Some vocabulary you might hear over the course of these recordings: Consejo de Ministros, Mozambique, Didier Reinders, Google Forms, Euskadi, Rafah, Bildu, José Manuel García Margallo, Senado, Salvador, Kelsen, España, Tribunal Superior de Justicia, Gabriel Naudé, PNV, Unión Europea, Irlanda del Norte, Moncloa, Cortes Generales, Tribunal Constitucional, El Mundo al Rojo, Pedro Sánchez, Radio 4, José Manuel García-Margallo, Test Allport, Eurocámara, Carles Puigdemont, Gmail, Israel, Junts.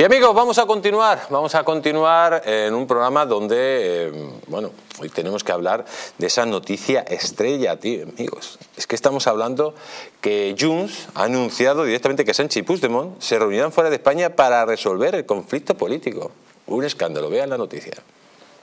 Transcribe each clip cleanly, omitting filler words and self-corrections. Y amigos, vamos a continuar en un programa donde, bueno, hoy tenemos que hablar de esa noticia estrella, tío, amigos. Es que estamos hablando que Junts ha anunciado directamente que Sánchez y Puigdemont se reunirán fuera de España para resolver el conflicto político. Un escándalo, vean la noticia.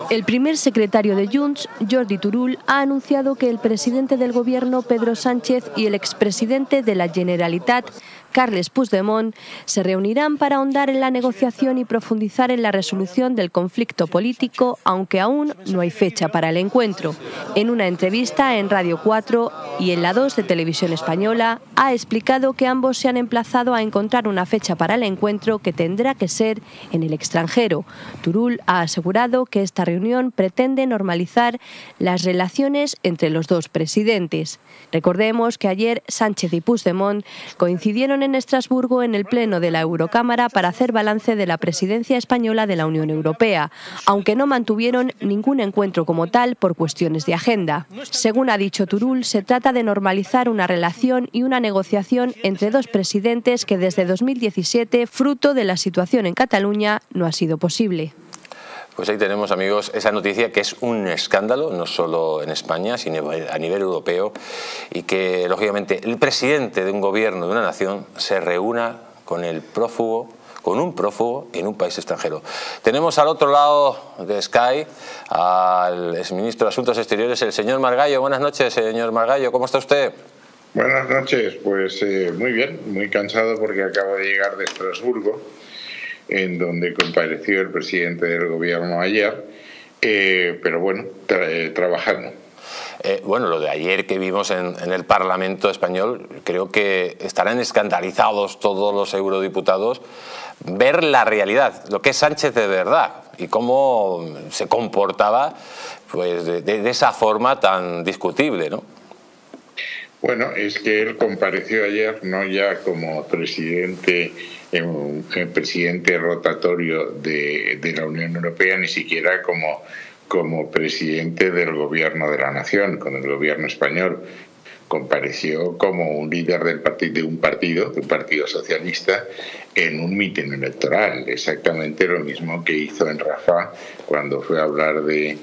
El primer secretario de Junts, Jordi Turull, ha anunciado que el presidente del gobierno, Pedro Sánchez, y el expresidente de la Generalitat, Carles Puigdemont, se reunirán para ahondar en la negociación y profundizar en la resolución del conflicto político, aunque aún no hay fecha para el encuentro. En una entrevista en Radio 4 y en la 2 de Televisión Española, ha explicado que ambos se han emplazado a encontrar una fecha para el encuentro que tendrá que ser en el extranjero. Turull ha asegurado que esta reunión pretende normalizar las relaciones entre los dos presidentes. Recordemos que ayer Sánchez y Puigdemont coincidieron en Estrasburgo en el pleno de la Eurocámara para hacer balance de la presidencia española de la Unión Europea, aunque no mantuvieron ningún encuentro como tal por cuestiones de agenda. Según ha dicho Turull, se trata de normalizar una relación y una negociación entre dos presidentes que desde 2017, fruto de la situación en Cataluña, no ha sido posible. Pues ahí tenemos, amigos, esa noticia que es un escándalo, no solo en España, sino a nivel europeo, y que, lógicamente, el presidente de un gobierno, de una nación, se reúna con el prófugo, con un prófugo en un país extranjero. Tenemos al otro lado de Sky al exministro de Asuntos Exteriores, el señor Margallo. Buenas noches, señor Margallo, ¿cómo está usted? Buenas noches, pues muy bien, muy cansado porque acabo de llegar de Estrasburgo, en donde compareció el presidente del gobierno ayer, pero bueno, trabajando. Bueno, lo de ayer que vimos en el Parlamento español, creo que estarán escandalizados todos los eurodiputados ver la realidad, lo que es Sánchez de verdad y cómo se comportaba pues, de esa forma tan discutible, ¿no? Bueno, es que él compareció ayer no ya como presidente rotatorio de la Unión Europea, ni siquiera como presidente del gobierno de la nación, con el gobierno español. Compareció como un líder de un partido socialista en un mitin electoral, exactamente lo mismo que hizo en Rafah cuando fue a hablar del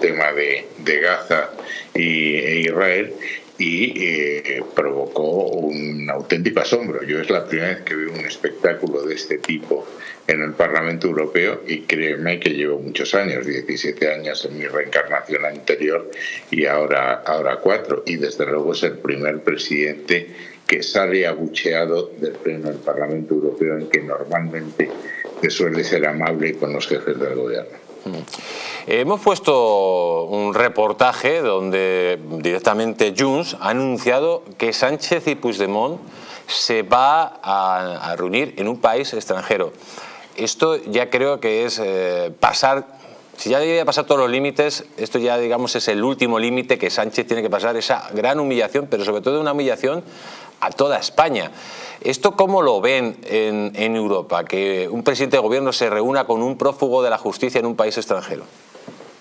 tema de Gaza e Israel, y provocó un auténtico asombro. Yo es la primera vez que veo un espectáculo de este tipo en el Parlamento Europeo, y créeme que llevo muchos años, 17 años en mi reencarnación anterior y ahora 4, y desde luego es el primer presidente que sale abucheado del pleno del Parlamento Europeo, en que normalmente se suele ser amable con los jefes del gobierno. Hemos puesto un reportaje donde directamente Junts ha anunciado que Sánchez y Puigdemont se va a reunir en un país extranjero. Esto ya creo que es pasar, si ya debería pasar todos los límites, esto ya digamos es el último límite que Sánchez tiene que pasar, esa gran humillación, pero sobre todo una humillación a toda España. ¿Esto cómo lo ven en Europa? Que un presidente de gobierno se reúna con un prófugo de la justicia en un país extranjero.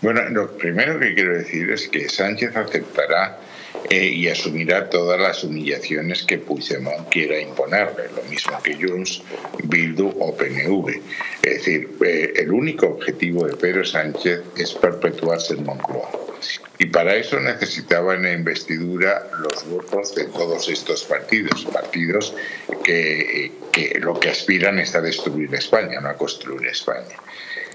Bueno, lo primero que quiero decir es que Sánchez aceptará y asumirá todas las humillaciones que Puigdemont quiera imponerle, lo mismo que Junts, Bildu o PNV. Es decir, el único objetivo de Pedro Sánchez es perpetuarse en Moncloa. Y para eso necesitaba en la investidura los votos de todos estos partidos que lo que aspiran es a destruir España, no a construir España.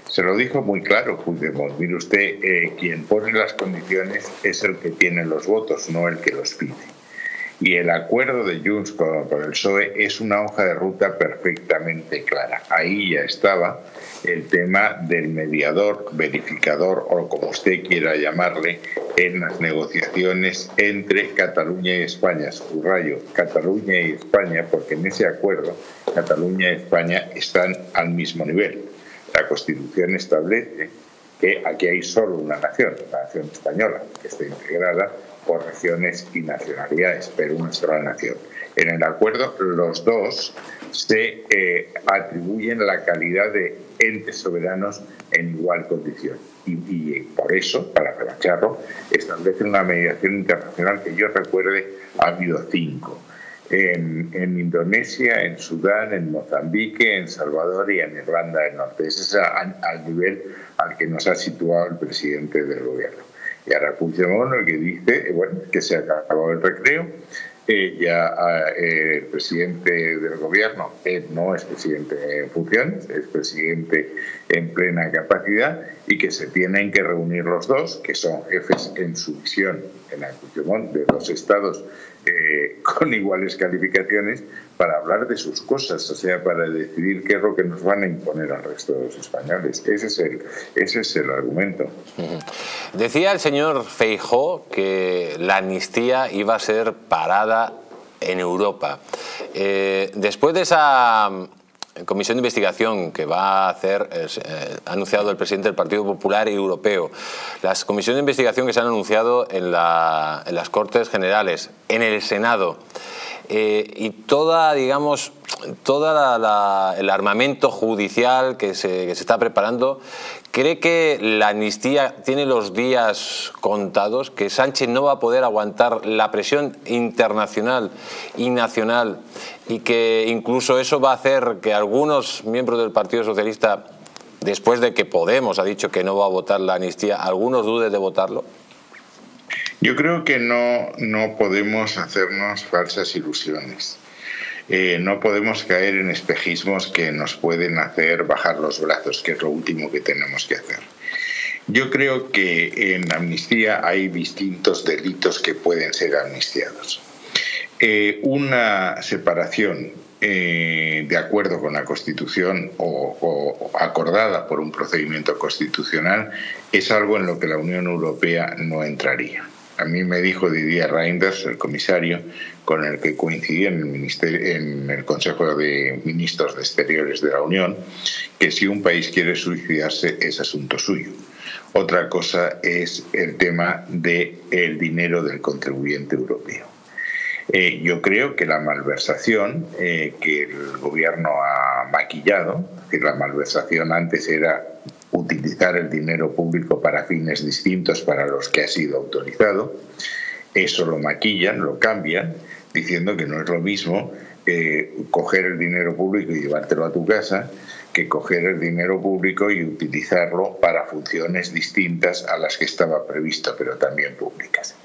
Se lo dijo muy claro Puigdemont: mire usted, quien pone las condiciones es el que tiene los votos, no el que los pide. Y el acuerdo de Junts con el PSOE es una hoja de ruta perfectamente clara. Ahí ya estaba el tema del mediador, verificador o como usted quiera llamarle en las negociaciones entre Cataluña y España. Subrayo, Cataluña y España, porque en ese acuerdo Cataluña y España están al mismo nivel. La Constitución establece que aquí hay solo una nación, la nación española, que está integrada por regiones y nacionalidades, pero una sola nación. En el acuerdo los dos se atribuyen la calidad de entes soberanos en igual condición. Y por eso, para rebacharlo, establece una mediación internacional que yo recuerde ha habido 5. en Indonesia, en Sudán, en Mozambique, en Salvador y en Irlanda del Norte. Ese es al nivel al que nos ha situado el presidente del gobierno. Y ahora Puigdemont, el que dice bueno, que se ha acabado el recreo, el presidente del gobierno no es presidente en funciones, es presidente en plena capacidad, y que se tienen que reunir los dos, que son jefes en su visión en la Puigdemont de dos estados con iguales calificaciones, para hablar de sus cosas, o sea, para decidir qué es lo que nos van a imponer al resto de los españoles. Ese es el argumento. Decía el señor Feijóo que la amnistía iba a ser parada en Europa. Después de esa comisión de investigación que va a hacer, ha anunciado el presidente del Partido Popular Europeo, las comisiones de investigación que se han anunciado en las Cortes Generales, en el Senado, y toda, digamos, el armamento judicial que se está preparando, ¿cree que la amnistía tiene los días contados? ¿Que Sánchez no va a poder aguantar la presión internacional y nacional? Y que incluso eso va a hacer que algunos miembros del Partido Socialista, después de que Podemos ha dicho que no va a votar la amnistía, algunos duden de votarlo. Yo creo que no podemos hacernos falsas ilusiones. No podemos caer en espejismos que nos pueden hacer bajar los brazos, que es lo último que tenemos que hacer. Yo creo que en amnistía hay distintos delitos que pueden ser amnistiados. Una separación de acuerdo con la Constitución o acordada por un procedimiento constitucional es algo en lo que la Unión Europea no entraría. A mí me dijo Didier Reinders, el comisario con el que coincidí en el Consejo de Ministros de Exteriores de la Unión, que si un país quiere suicidarse es asunto suyo. Otra cosa es el tema del dinero del contribuyente europeo. Yo creo que la malversación que el gobierno ha maquillado, es decir, la malversación antes era utilizar el dinero público para fines distintos para los que ha sido autorizado, eso lo maquillan, lo cambian, diciendo que no es lo mismo coger el dinero público y llevártelo a tu casa, que coger el dinero público y utilizarlo para funciones distintas a las que estaba previsto, pero también públicas.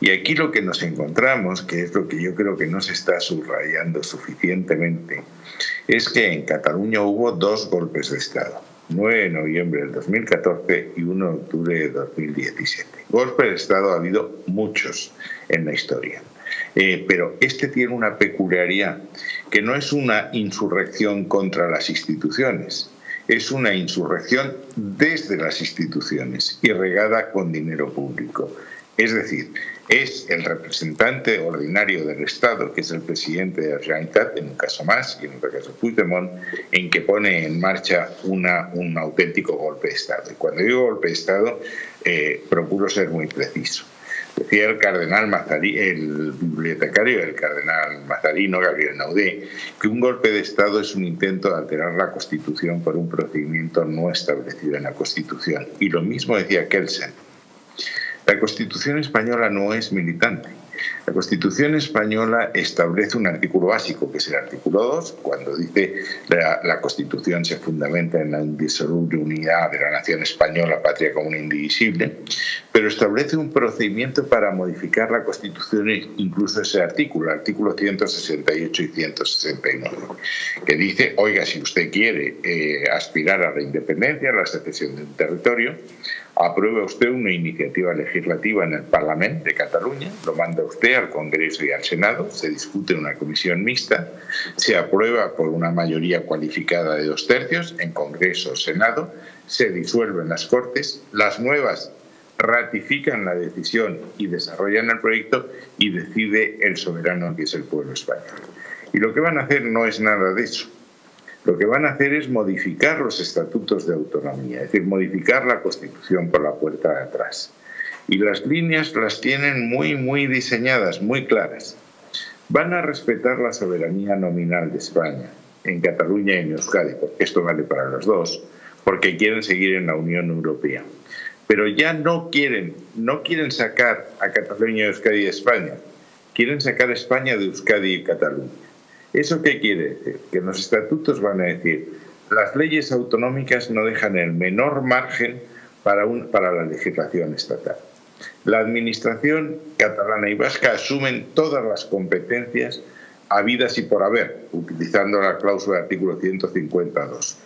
Y aquí lo que nos encontramos, que es lo que yo creo que no se está subrayando suficientemente, es que en Cataluña hubo dos golpes de Estado, 9 de noviembre del 2014 y 1 de octubre de 2017. Golpes de Estado ha habido muchos en la historia, pero este tiene una peculiaridad, que no es una insurrección contra las instituciones, es una insurrección desde las instituciones y regada con dinero público. Es decir, es el representante ordinario del Estado, que es el presidente de la Generalitat, en un caso más, y en otro caso Puigdemont, en que pone en marcha un auténtico golpe de Estado. Y cuando digo golpe de Estado, procuro ser muy preciso. Decía el cardenal Mazarino, el bibliotecario del cardenal Mazarino, Gabriel Naudé, que un golpe de Estado es un intento de alterar la Constitución por un procedimiento no establecido en la Constitución. Y lo mismo decía Kelsen. La Constitución española no es militante. La Constitución española establece un artículo básico, que es el artículo 2, cuando dice la Constitución se fundamenta en la indisoluble unidad de la nación española, patria común indivisible, pero establece un procedimiento para modificar la Constitución, incluso ese artículo, el artículo 168 y 169, que dice, oiga, si usted quiere aspirar a la independencia, a la secesión de un territorio, aprueba usted una iniciativa legislativa en el Parlamento de Cataluña, lo manda usted al Congreso y al Senado, se discute en una comisión mixta, se aprueba por una mayoría cualificada de 2/3 en Congreso o Senado, se disuelven las Cortes, las nuevas ratifican la decisión y desarrollan el proyecto y decide el soberano, que es el pueblo español. Y lo que van a hacer no es nada de eso. Lo que van a hacer es modificar los estatutos de autonomía, es decir, modificar la Constitución por la puerta de atrás. Y las líneas las tienen muy, muy diseñadas, muy claras. Van a respetar la soberanía nominal de España, en Cataluña y en Euskadi, porque esto vale para los dos, porque quieren seguir en la Unión Europea. Pero ya no quieren sacar a Cataluña, Euskadi y España. Quieren sacar España de Euskadi y Cataluña. ¿Eso qué quiere decir? Que en los estatutos van a decir: las leyes autonómicas no dejan el menor margen para la legislación estatal. La administración catalana y vasca asumen todas las competencias habidas y por haber, utilizando la cláusula del artículo 152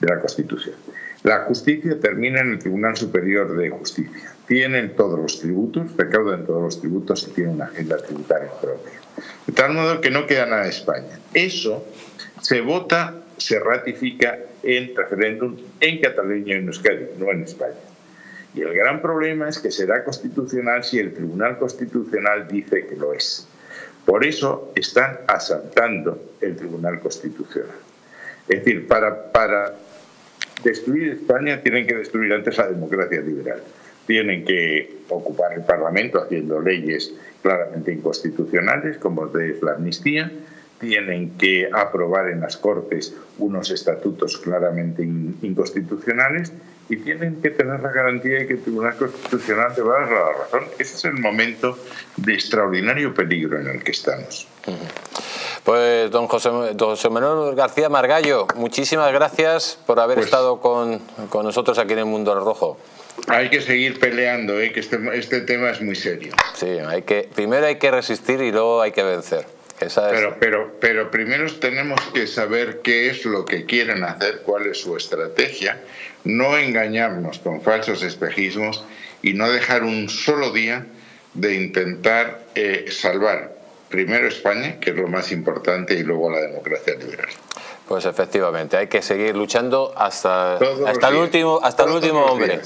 de la Constitución. La justicia termina en el Tribunal Superior de Justicia. Tienen todos los tributos, recaudan todos los tributos y tienen una agenda tributaria propia. De tal modo que no queda nada de España. Eso se vota, se ratifica en referéndum en Cataluña y en Euskadi, no en España. Y el gran problema es que será constitucional si el Tribunal Constitucional dice que lo es. Por eso están asaltando el Tribunal Constitucional. Es decir, para destruir España tienen que destruir antes la democracia liberal. Tienen que ocupar el Parlamento haciendo leyes claramente inconstitucionales, como es la amnistía. Tienen que aprobar en las Cortes unos estatutos claramente inconstitucionales y tienen que tener la garantía de que el Tribunal Constitucional te va a dar la razón. Ese es el momento de extraordinario peligro en el que estamos. Pues don José Manuel García Margallo, muchísimas gracias por haber estado con nosotros aquí en El Mundo Rojo. Hay que seguir peleando, que este tema es muy serio. Sí, primero hay que resistir y luego hay que vencer. Pero primero tenemos que saber qué es lo que quieren hacer, cuál es su estrategia, no engañarnos con falsos espejismos y no dejar un solo día de intentar salvar primero España, que es lo más importante, y luego la democracia liberal. Pues efectivamente, hay que seguir luchando hasta el último hombre.